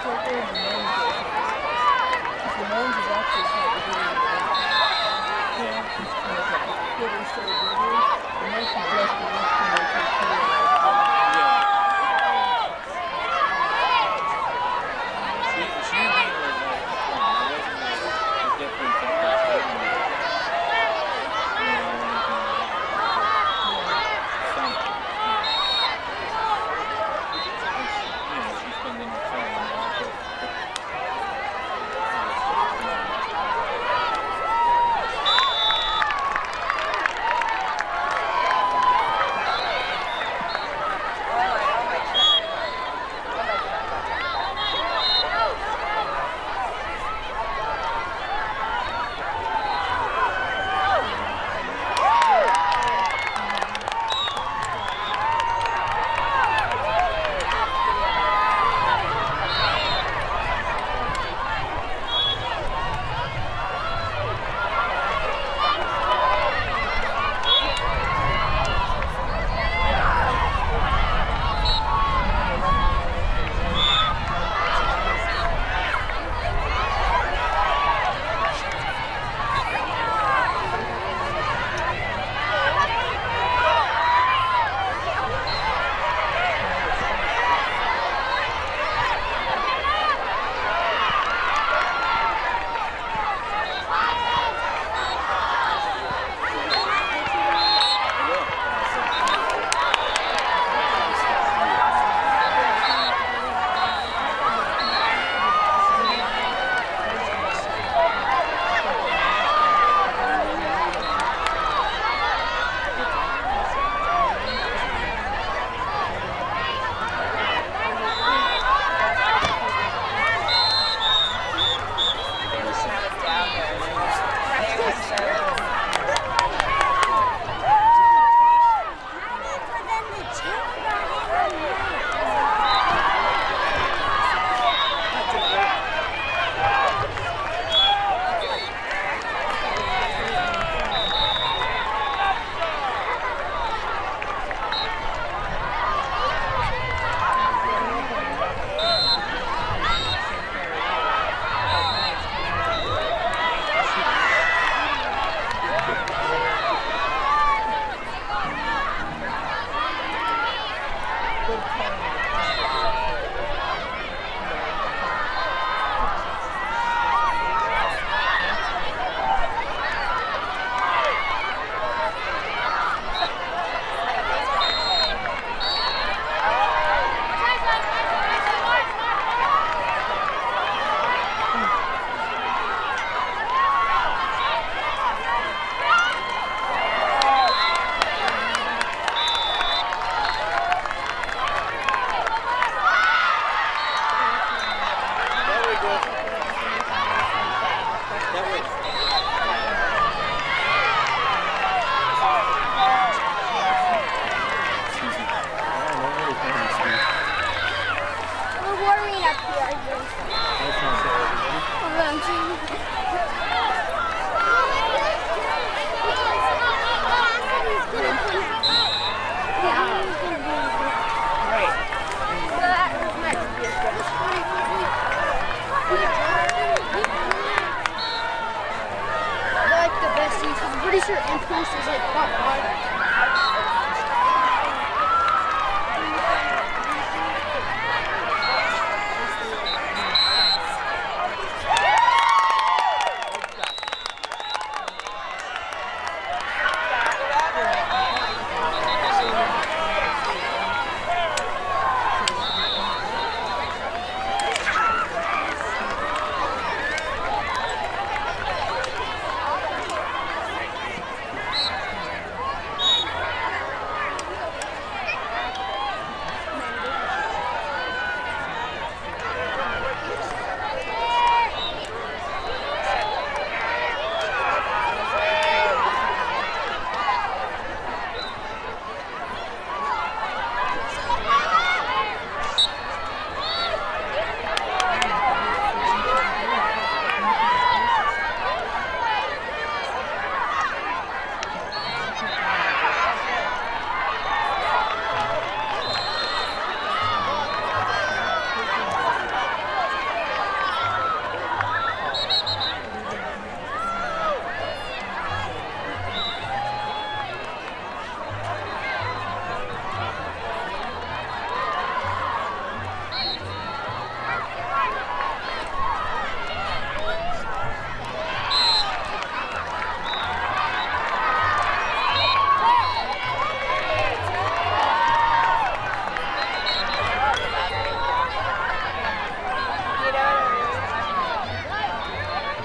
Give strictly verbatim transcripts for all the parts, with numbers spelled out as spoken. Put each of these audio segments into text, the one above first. it's right there in the men's because the men's is actually not the video.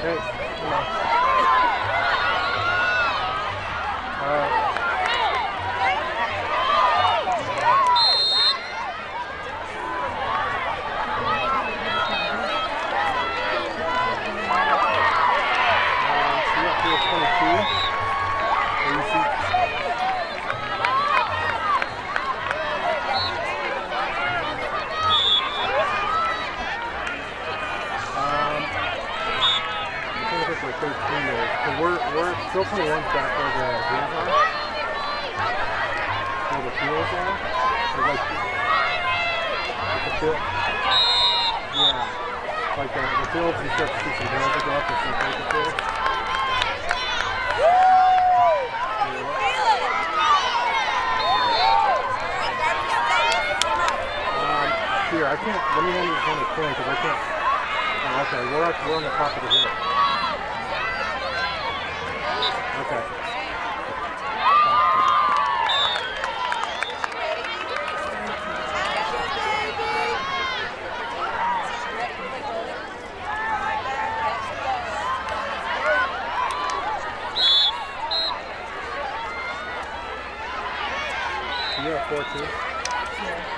Hey, come on. All right. We're, we're still putting one back where the greens are. Where the fields are. Like, like the field. Yeah. Like the, the fields, you start to see some hills that go up and some places there. Um, here, I can't, let me know this one is clean because I can't. Oh, okay, we're, up, we're on the top of the hill. Okay. You're at four two. Yeah.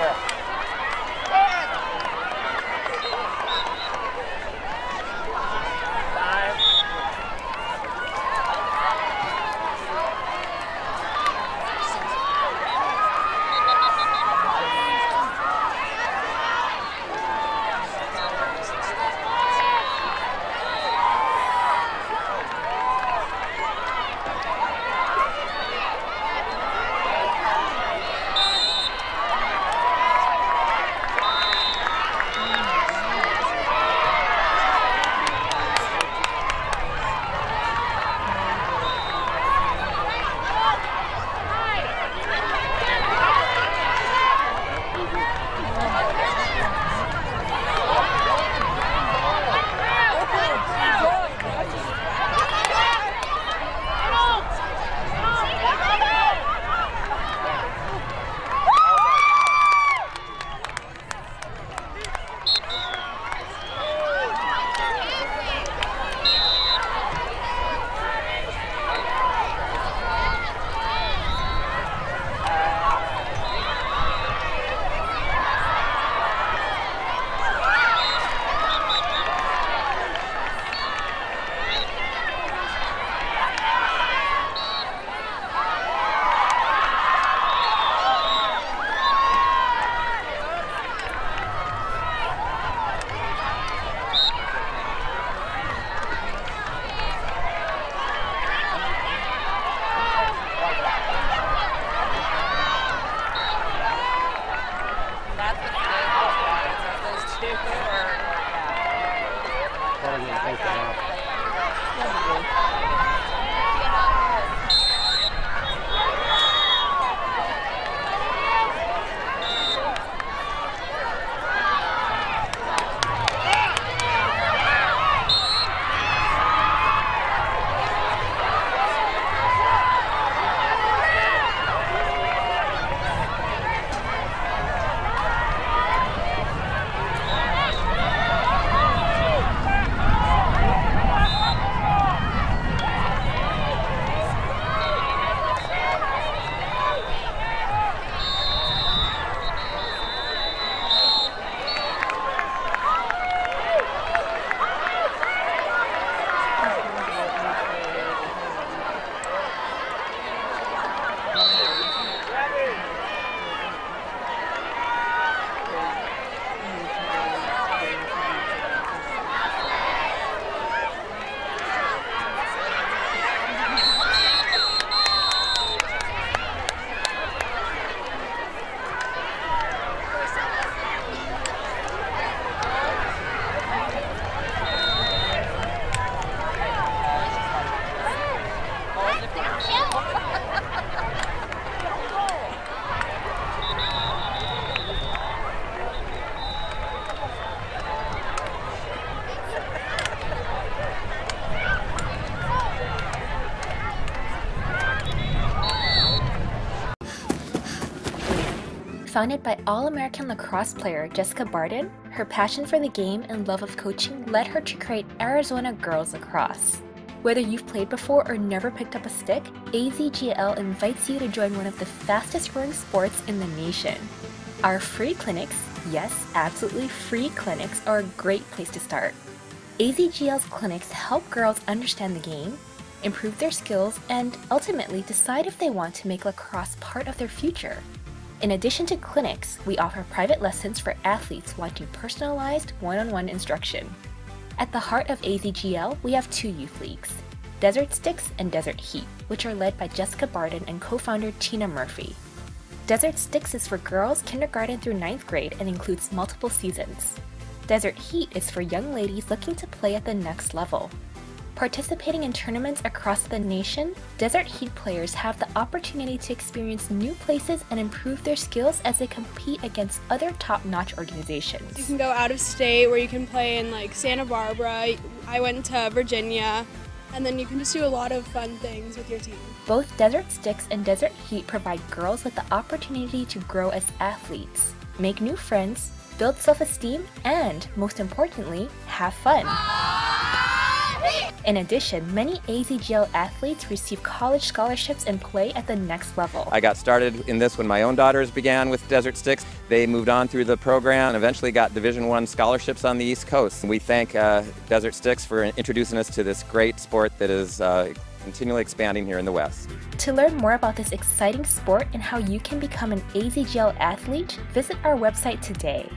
there. Founded by All-American lacrosse player Jessica Barden, her passion for the game and love of coaching led her to create Arizona Girls Lacrosse. Whether you've played before or never picked up a stick, A Z G L invites you to join one of the fastest-growing sports in the nation. Our free clinics, yes, absolutely free clinics, are a great place to start. A Z G L's clinics help girls understand the game, improve their skills, and ultimately decide if they want to make lacrosse part of their future. In addition to clinics, we offer private lessons for athletes wanting personalized one-on-one instruction. At the heart of A Z G L, we have two youth leagues, Desert Sticks and Desert Heat, which are led by Jessica Barden and co-founder Tina Murphy. Desert Sticks is for girls kindergarten through ninth grade and includes multiple seasons. Desert Heat is for young ladies looking to play at the next level. Participating in tournaments across the nation, Desert Heat players have the opportunity to experience new places and improve their skills as they compete against other top-notch organizations. You can go out of state where you can play in like Santa Barbara, I went to Virginia, and then you can just do a lot of fun things with your team. Both Desert Sticks and Desert Heat provide girls with the opportunity to grow as athletes, make new friends, build self-esteem, and most importantly, have fun. In addition, many A Z G L athletes receive college scholarships and play at the next level. I got started in this when my own daughters began with Desert Sticks. They moved on through the program and eventually got Division one scholarships on the East Coast. We thank uh, Desert Sticks for introducing us to this great sport that is uh, continually expanding here in the West. To learn more about this exciting sport and how you can become an A Z G L athlete, visit our website today.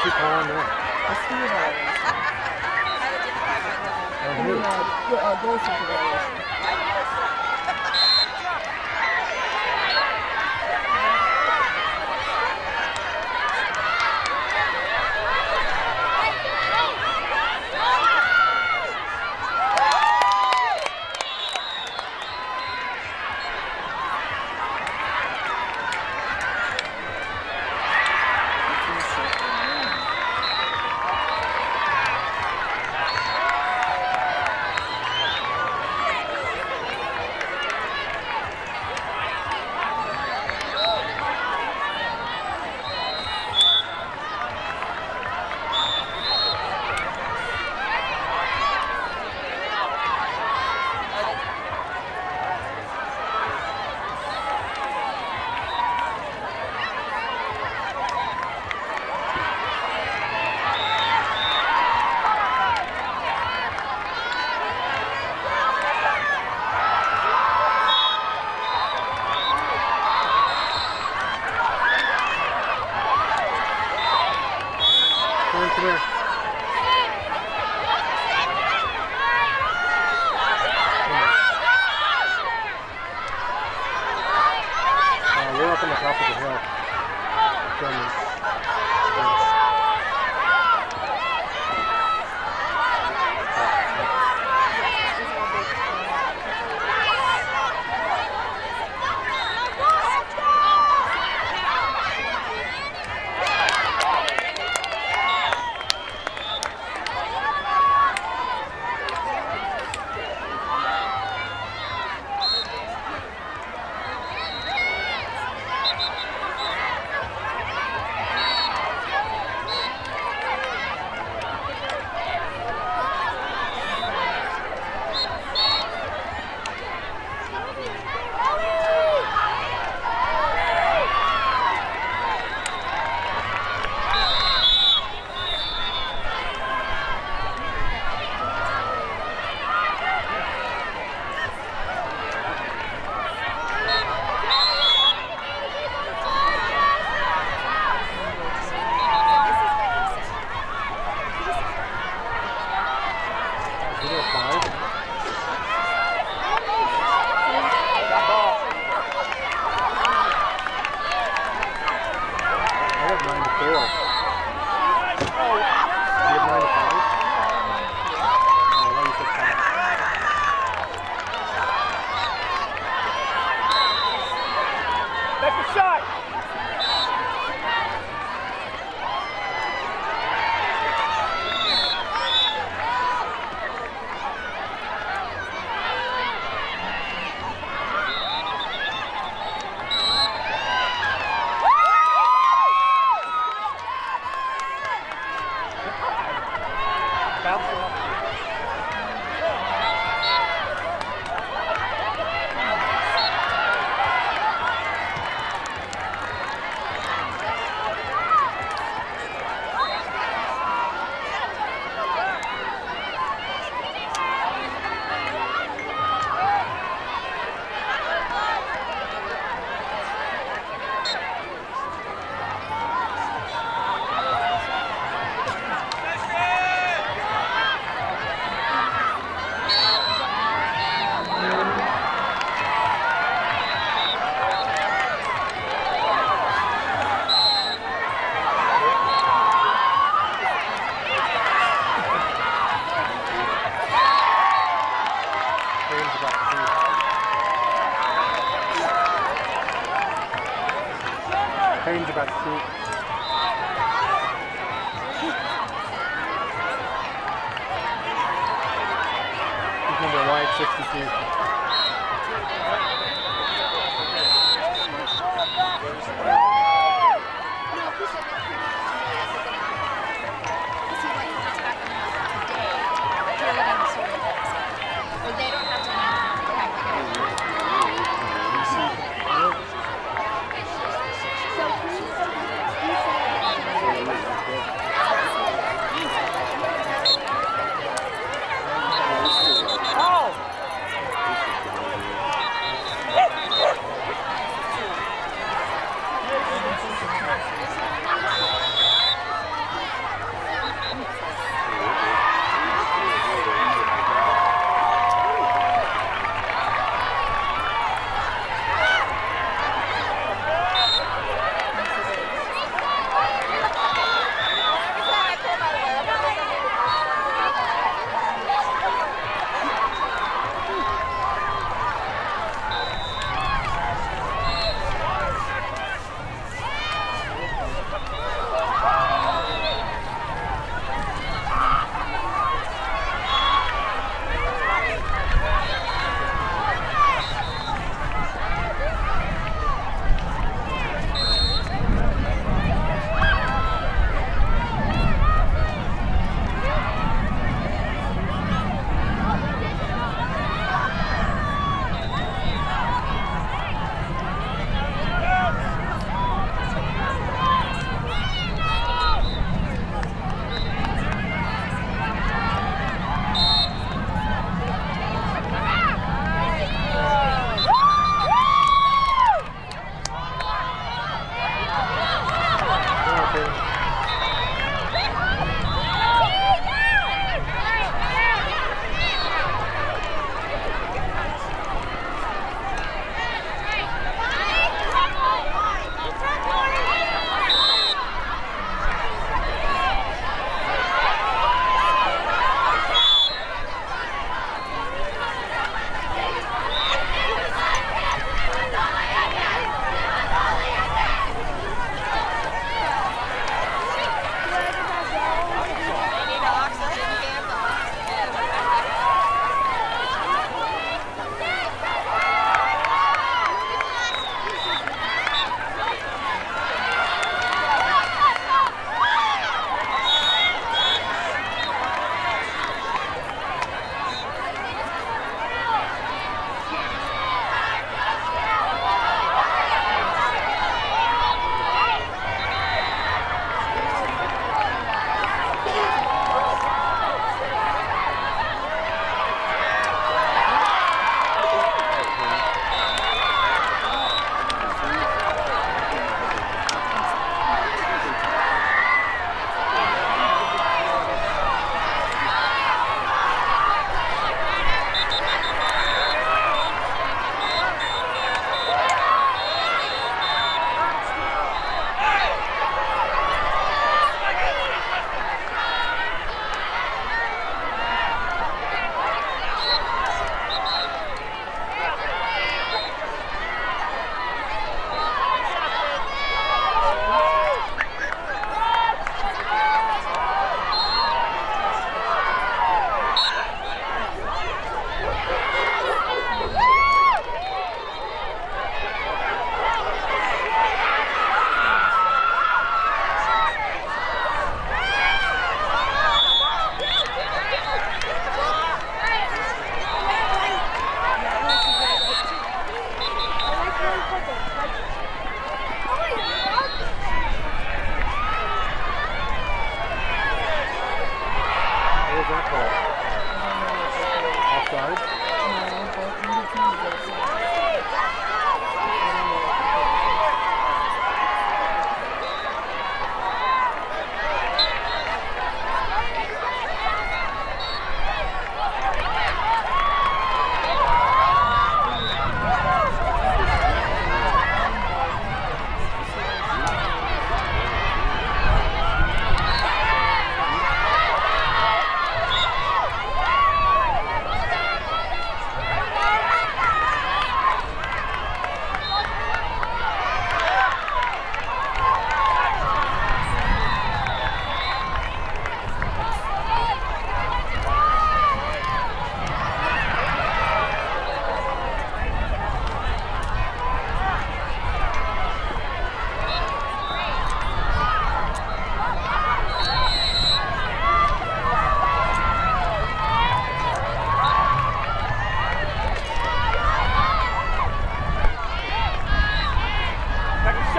what you calling them? A ski virus. I mean, uh, a gold ski virus. Oh!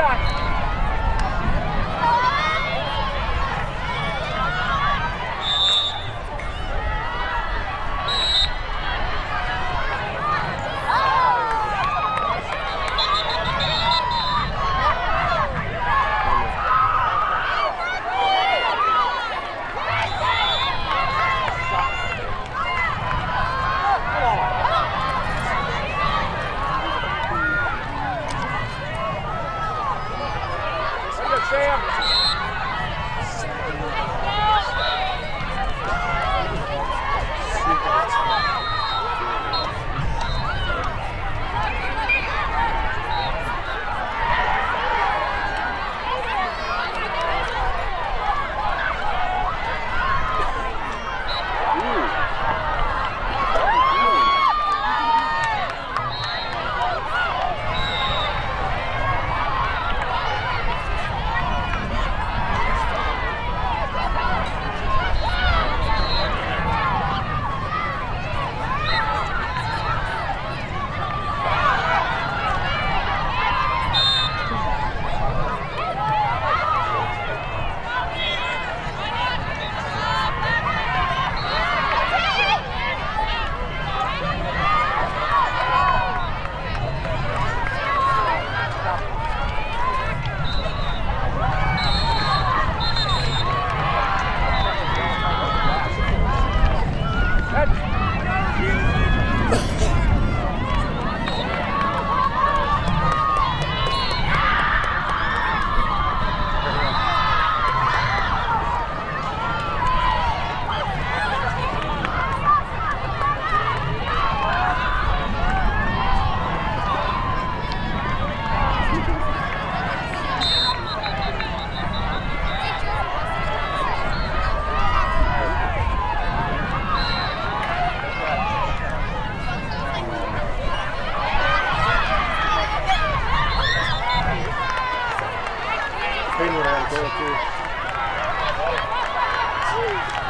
shot. Thank you.